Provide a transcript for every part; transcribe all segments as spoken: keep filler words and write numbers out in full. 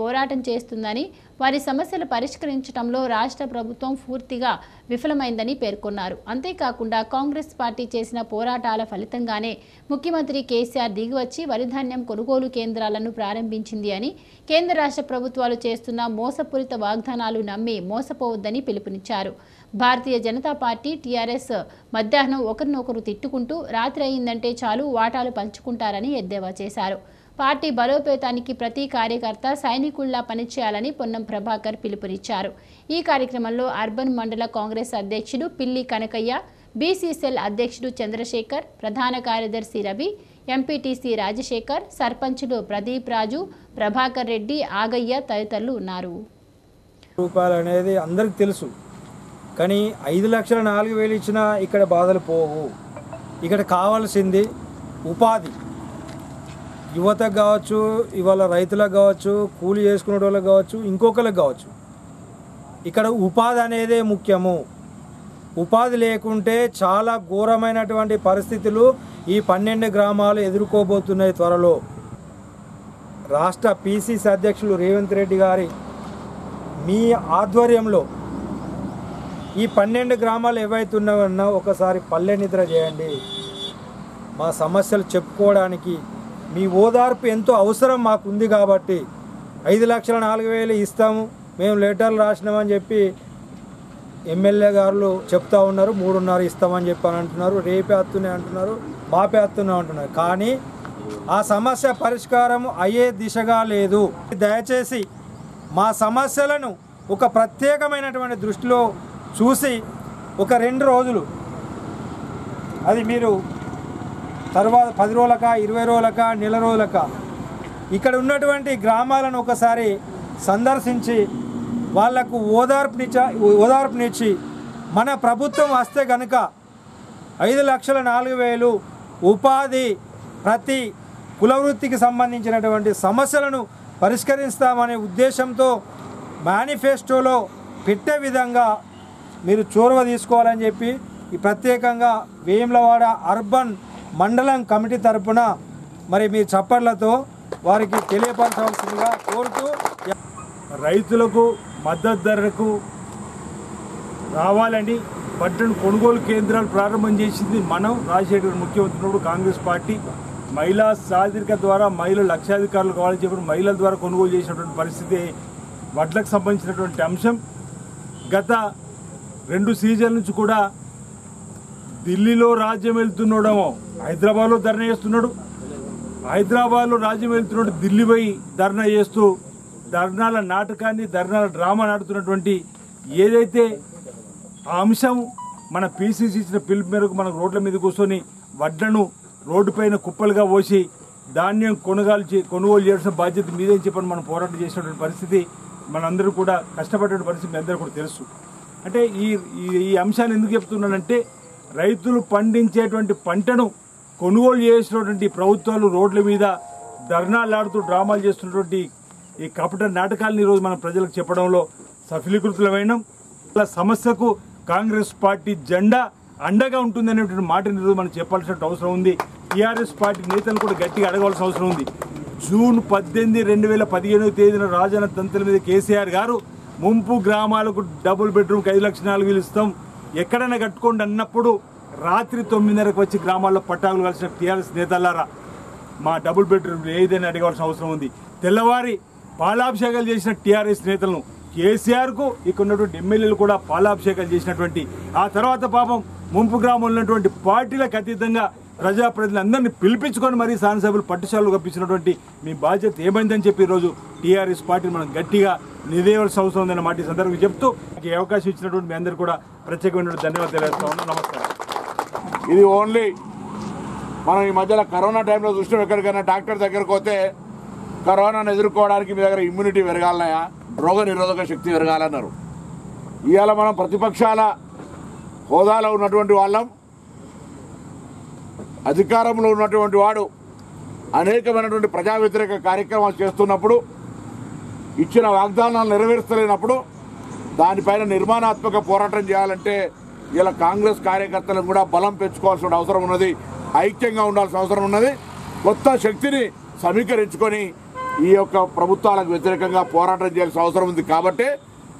పోరాటం చేస్తుందని వారి సమస్యల పరిష్కరించడంలో రాష్ట్ర ప్రభుత్వం పూర్తిగా విఫలమైందని పేర్కొన్నారు. అంతే కాకుండా కాంగ్రెస్ పార్టీ చేసిన పోరాటాల ఫలితంగానే ముఖ్యమంత్రి కేసీఆర్ దిగివచ్చి వరిధాన్యం కొనుగోలు కేంద్రాలను ప్రారంభించింది అని కేంద్ర రాష్ట్ర ప్రభుత్వాలు చేస్తున్న మోసపూరిత వాగ్దానాలు నమ్మి మోసపోవద్దని పిలుపునిచ్చారు. భారతీయ జనతా పార్టీ టీఆర్ఎస్ మధ్యాహ్నం ఒకరినొకరు తిట్టుకుంటూ రాత్రి అయిందంటే చాలు వాటాలు పంచుకుంటారని ఎద్దేవా చేశారు. పార్టీ బలోపేతానికి ప్రతి కార్యకర్త సైనికుల్లా పనిచేయాలని పొన్నం ప్రభాకర్ పిలుపునిచ్చారు. ఈ కార్యక్రమంలో అర్బన్ మండల కాంగ్రెస్ అధ్యక్షుడు పిల్లి కనకయ్య, బీసీసీఎల్ అధ్యక్షుడు చంద్రశేఖర్, ప్రధాన కార్యదర్శి రవి, ఎంపీటీసీ రాజశేఖర్, సర్పంచులు ప్రదీప్ రాజు, ప్రభాకర్ రెడ్డి, ఆగయ్య తదితరులు ఉన్నారు. రూపాయలనేది అందరికీ తెలుసు, కానీ ఐదు లక్షల నాలుగు వేలు ఇచ్చినా ఇక్కడ బాధలు పోవు. ఇక్కడ కావాల్సింది ఉపాధి. యువతకు కావచ్చు, ఇవాళ రైతులకు కావచ్చు, కూలి చేసుకునే వాళ్ళకి కావచ్చు, ఇంకొకరికి కావచ్చు, ఇక్కడ ఉపాధి అనేదే ముఖ్యము. ఉపాధి లేకుంటే చాలా ఘోరమైనటువంటి పరిస్థితులు ఈ పన్నెండు గ్రామాలు ఎదుర్కోబోతున్నాయి. త్వరలో రాష్ట్ర పీసీసీ అధ్యక్షులు రేవంత్ రెడ్డి గారి మీ ఆధ్వర్యంలో ఈ పన్నెండు గ్రామాలు ఏవైతున్నాయన్నా ఒకసారి పల్లె నిద్ర చేయండి. మా సమస్యలు చెప్పుకోవడానికి మీ ఓదార్పు ఎంతో అవసరం మాకుంది. కాబట్టి ఐదు లక్షల నాలుగు వేలు ఇస్తాము, మేము లెటర్లు రాసినామని చెప్పి ఎమ్మెల్యే గారు చెప్తా ఉన్నారు. మూడున్నర ఇస్తామని చెప్పని అంటున్నారు, రేపే వస్తున్నాయి అంటున్నారు, మాపే వస్తున్నాం అంటున్నారు. కానీ ఆ సమస్య పరిష్కారం అయ్యే దిశగా లేదు. దయచేసి మా సమస్యలను ఒక ప్రత్యేకమైనటువంటి దృష్టిలో చూసి ఒక రెండు రోజులు, అది మీరు తర్వాత పది రోజులక ఇరవై రోజులక నెల రోజులక ఇక్కడ ఉన్నటువంటి గ్రామాలను ఒకసారి సందర్శించి వాళ్లకు ఓదార్పునిచ్చ ఓదార్పునిచ్చి మన ప్రభుత్వం వస్తే కనుక ఐదు లక్షల నాలుగు వేలు ఉపాధి ప్రతి కులవృత్తికి సంబంధించినటువంటి సమస్యలను పరిష్కరిస్తామనే ఉద్దేశంతో మేనిఫెస్టోలో పెట్టే విధంగా మీరు చొరవ తీసుకోవాలని చెప్పి ఈ ప్రత్యేకంగా వేములవాడ అర్బన్ మండలం కమిటీ తరఫున మరి మీ చప్పట్లతో వారికి తెలియపరచవలసిందిగా కోరుతూ, రైతులకు మద్దతు ధరకు రావాలని పట్టణ కొనుగోలు కేంద్రాలు ప్రారంభం చేసింది మనం రాజశేఖర్ ముఖ్యమంత్రి కాంగ్రెస్ పార్టీ. మహిళా సాధికారిక ద్వారా మహిళలు లక్షాధికారులు కావాలని చెప్పి మహిళల ద్వారా కొనుగోలు చేసినటువంటి పరిస్థితి. వడ్లకు సంబంధించినటువంటి అంశం గత రెండు సీజన్ల నుంచి కూడా ఢిల్లీలో రాజ్యం వెళ్తున్నాడేమో హైదరాబాద్లో ధర్నా చేస్తున్నాడు, హైదరాబాద్లో రాజ్యం వెళ్తున్నాడు ఢిల్లీ పోయి ధర్నా చేస్తూ ధర్నాల నాటకాన్ని ధర్నాల డ్రామా నాడుతున్నటువంటి ఏదైతే ఆ అంశం మన పీసీసీ ఇచ్చిన పిలుపు మేరకు మనం రోడ్ల మీద కూర్చొని వడ్లను రోడ్డుపైన కుప్పలుగా పోసి ధాన్యం కొనుగోలు చే కొనుగోలు చేయాల్సిన బాధ్యత మీదని చెప్పని మనం పోరాటం చేసినటువంటి పరిస్థితి, మనందరూ కూడా కష్టపడేటువంటి పరిస్థితి మీ అందరూ కూడా తెలుసు. అంటే ఈ ఈ అంశాన్ని ఎందుకు చెప్తున్నానంటే రైతులు పండించేటువంటి పంటను కొనుగోలు చేసినటువంటి ప్రభుత్వాలు రోడ్ల మీద ధర్నాలాడుతూ డ్రామాలు చేస్తున్నటువంటి ఈ కపట నాటకాలను ఈరోజు మనం ప్రజలకు చెప్పడంలో సఫలీకృతులమైన సమస్యకు కాంగ్రెస్ పార్టీ జెండా అండగా ఉంటుందనేటువంటి మాటను ఈరోజు మనం చెప్పాల్సిన అవసరం ఉంది. టీఆర్ఎస్ పార్టీ నేతలను కూడా గట్టిగా అడగాల్సిన అవసరం ఉంది. జూన్ పద్దెనిమిది రెండు వేల పదిహేనవ తేదీన రాజన్న తంతుల మీద కేసీఆర్ గారు ముంపు గ్రామాలకు డబుల్ బెడ్రూమ్కి ఐదు లక్షల నాలుగు వేలు ఇస్తాం ఎక్కడైనా కట్టుకోండి అన్నప్పుడు రాత్రి తొమ్మిదిన్నరకు వచ్చి గ్రామాల్లో పట్టాకులు కలిసిన టీఆర్ఎస్ నేతలారా మా డబుల్ బెడ్రూమ్ ఏదైనా అడగాల్సిన అవసరం ఉంది. తెల్లవారి పాలాభిషేకాలు చేసిన టీఆర్ఎస్ నేతలను కేసీఆర్కు ఇక్కడ ఉన్నటువంటి ఎమ్మెల్యేలు కూడా పాలాభిషేకాలు చేసినటువంటి ఆ తర్వాత పాపం ముంపు గ్రామంలో ఉన్నటువంటి పార్టీలకు అతీతంగా ప్రజాప్రతినిధులందరినీ పిలిపించుకొని మరీ శాసనసభ్యులు పట్టుశాలు కప్పించినటువంటి మీ బాధ్యత ఏమైందని చెప్పి ఈరోజు టీఆర్ఎస్ పార్టీని మనం గట్టిగా నిదేవలసిన అవసరం ఉందన్న మాట ఈ సందర్భంగా చెప్తూ ఈ అవకాశం ఇచ్చినటువంటి మీ అందరూ కూడా ప్రత్యేకమైన ధన్యవాదాలు తెలియజేస్తా ఉన్నాం. నమస్కారం. ఇది ఓన్లీ మనం ఈ మధ్యలో కరోనా టైంలో చూసినాం, ఎక్కడికైనా డాక్టర్ దగ్గరకు పోతే కరోనాను ఎదుర్కోవడానికి మీ దగ్గర ఇమ్యూనిటీ పెరగాలన్నాయా, రోగ నిరోధక శక్తి పెరగాలన్నారు. ఇవాళ మనం ప్రతిపక్షాల హోదాలో ఉన్నటువంటి వాళ్ళం, అధికారంలో ఉన్నటువంటి వాడు అనేకమైనటువంటి ప్రజా వ్యతిరేక కార్యక్రమాలు చేస్తున్నప్పుడు, ఇచ్చిన వాగ్దానాలు నెరవేర్చలేనప్పుడు దానిపైన నిర్మాణాత్మక పోరాటం చేయాలంటే ఇలా కాంగ్రెస్ కార్యకర్తలను కూడా బలం పెంచుకోవాల్సిన అవసరం ఉన్నది, ఐక్యంగా ఉండాల్సిన అవసరం ఉన్నది. కొత్త శక్తిని సమీకరించుకొని ఈ యొక్క ప్రభుత్వాలకు వ్యతిరేకంగా పోరాటం చేయాల్సిన అవసరం ఉంది కాబట్టి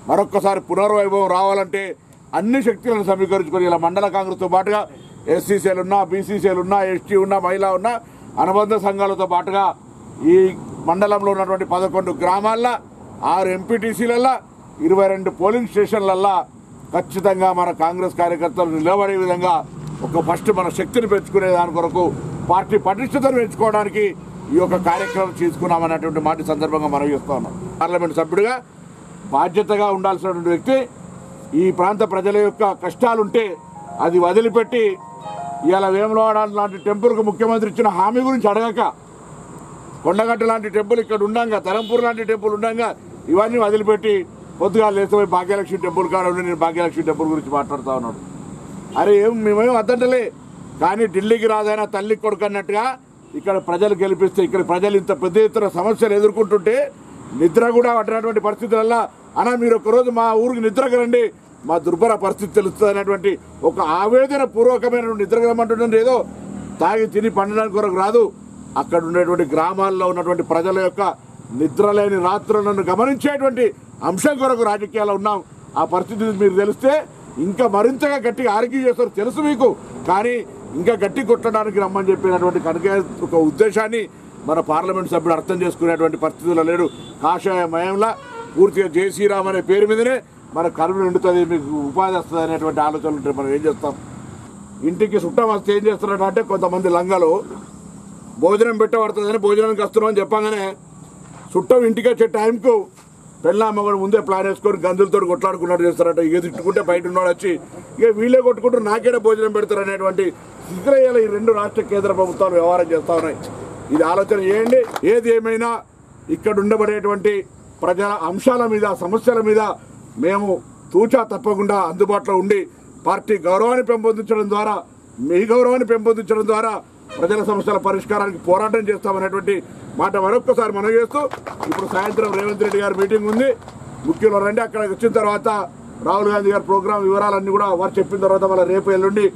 మరొకసారి పునర్వైభవం రావాలంటే అన్ని శక్తులను సమీకరించుకొని ఇలా మండల కాంగ్రెస్తో పాటుగా ఎస్సీ సెల్ ఉన్నా, బీసీ సెల్ ఉన్నా, ఎస్టీ ఉన్నా, మహిళా ఉన్నా అనుబంధ సంఘాలతో పాటుగా ఈ మండలంలో ఉన్నటువంటి పదకొండు గ్రామాల్లో ఆరు ఎంపీటీసీలల్లో ఇరవై రెండు పోలింగ్ స్టేషన్లల్లో ఖచ్చితంగా మన కాంగ్రెస్ కార్యకర్తలు నిలబడే విధంగా ఒక ఫస్ట్ మన శక్తిని పెంచుకునే దాని కొరకు పార్టీ పటిష్టతను పెంచుకోవడానికి ఈ యొక్క కార్యక్రమం తీసుకున్నామనేటువంటి మాట సందర్భంగా మనం చేస్తూ ఉన్నాం. పార్లమెంటు సభ్యుడిగా బాధ్యతగా ఉండాల్సినటువంటి వ్యక్తి ఈ ప్రాంత ప్రజల యొక్క కష్టాలుంటే అది వదిలిపెట్టి ఇలా వేములవాడ లాంటి టెంపుల్కు ముఖ్యమంత్రి ఇచ్చిన హామీ గురించి అడగక కొండగట్టు లాంటి టెంపుల్ ఇక్కడ ఉండగా, తలంపూర్ లాంటి టెంపుల్ ఉండగా ఇవన్నీ వదిలిపెట్టి పొద్దుగా లేకపోయి భాగ్యలక్ష్మి టెంపుల్ కాడంలో నేను భాగ్యలక్ష్మి టెంపుల్ గురించి మాట్లాడుతూ ఉన్నాడు. అరే ఏం మేమేం అద్దంటలే, కానీ ఢిల్లీకి రాదైనా తల్లి కొడుకు అన్నట్టుగా ఇక్కడ ప్రజలు గెలిపిస్తే ఇక్కడ ప్రజలు ఇంత పెద్ద ఎత్తున సమస్యలు ఎదుర్కొంటుంటే నిద్ర కూడా పట్టినటువంటి పరిస్థితులల్లా అన్నా మీరు ఒకరోజు మా ఊరికి నిద్రకు రండి, మా దుర్భర పరిస్థితి తెలుస్తుంది అనేటువంటి ఒక ఆవేదన పూర్వకమైన నిద్రకు రమ్మంటుండే ఏదో తాగి తిని పండడానికి కొరకు రాదు. అక్కడ ఉండేటువంటి గ్రామాల్లో ఉన్నటువంటి ప్రజల యొక్క నిద్రలేని రాత్రులను గమనించేటువంటి అంశం కొరకు రాజకీయాల్లో ఉన్నాం. ఆ పరిస్థితి మీరు తెలిస్తే ఇంకా మరింతగా గట్టిగా ఆర్గ్యూ చేస్తారు తెలుసు మీకు, కానీ ఇంకా గట్టి కొట్టడానికి రమ్మని చెప్పినటువంటి కనుక ఒక ఉద్దేశాన్ని మన పార్లమెంట్ సభ్యుడు అర్థం చేసుకునేటువంటి పరిస్థితుల్లో లేడు. కాషాయ మయంలా పూర్తిగా జయశ్రీరామ్ అనే పేరు మీదనే మన కరువు నిండుతుంది, మీకు ఉపాధి వస్తుంది అనేటువంటి ఆలోచనలు ఉంటాయి. మనం ఏం చేస్తాం, ఇంటికి చుట్టం వస్తే ఏం చేస్తున్నాడు అంటే కొంతమంది లంగాలు భోజనం పెట్టబడుతుందని భోజనానికి వస్తున్నామని చెప్పగానే చుట్టం ఇంటికి వచ్చే టైంకు పెళ్ళమ్మ కూడా ముందే ప్లాన్ వేసుకొని గందులతో కొట్లాడుకున్నట్టు చేస్తారట. ఇక తిట్టుకుంటే బయట ఉన్నవాడు వచ్చి ఇక వీళ్ళే కొట్టుకుంటూ నాకేడ భోజనం పెడతారు అనేటువంటి ఇజ్రాయేల్ ఈ రెండు రాష్ట్ర కేంద్ర ప్రభుత్వాలు వ్యవహారం చేస్తూ ఉన్నాయి. ఇది ఆలోచన చేయండి. ఏది ఏమైనా ఇక్కడ ఉండబడేటువంటి ప్రజల అంశాల మీద, సమస్యల మీద మేము తూచా తప్పకుండా అందుబాటులో ఉండి పార్టీ గౌరవాన్ని పెంపొందించడం ద్వారా, మీ గౌరవాన్ని పెంపొందించడం ద్వారా ప్రజల సమస్యల పరిష్కారానికి పోరాటం చేస్తామనేటువంటి మాట మరొక్కసారి మనం చేస్తూ ఇప్పుడు సాయంత్రం రేవంత్ రెడ్డి గారి మీటింగ్ ఉంది, ముఖ్యులు రండి. అక్కడికి వచ్చిన తర్వాత రాహుల్ గాంధీ గారి ప్రోగ్రాం వివరాలన్నీ కూడా వారు చెప్పిన తర్వాత మళ్ళీ రేపు ఎల్లుండి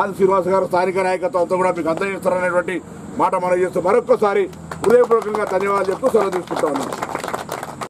ఆది శ్రీనివాస్ గారు స్థానిక నాయకత్వంతో కూడా మీకు అందజేస్తారనేటువంటి మాట మనం చేస్తూ మరొక్కసారి హృదయపూర్వకంగా ధన్యవాదాలు చెప్తూ సెలవు తీసుకుంటా ఉన్నాం.